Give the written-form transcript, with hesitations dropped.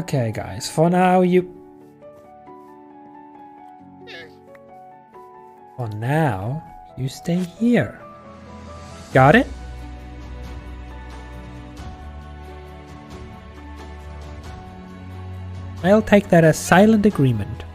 Okay, guys, for now you stay here. Got it? I'll take that as silent agreement.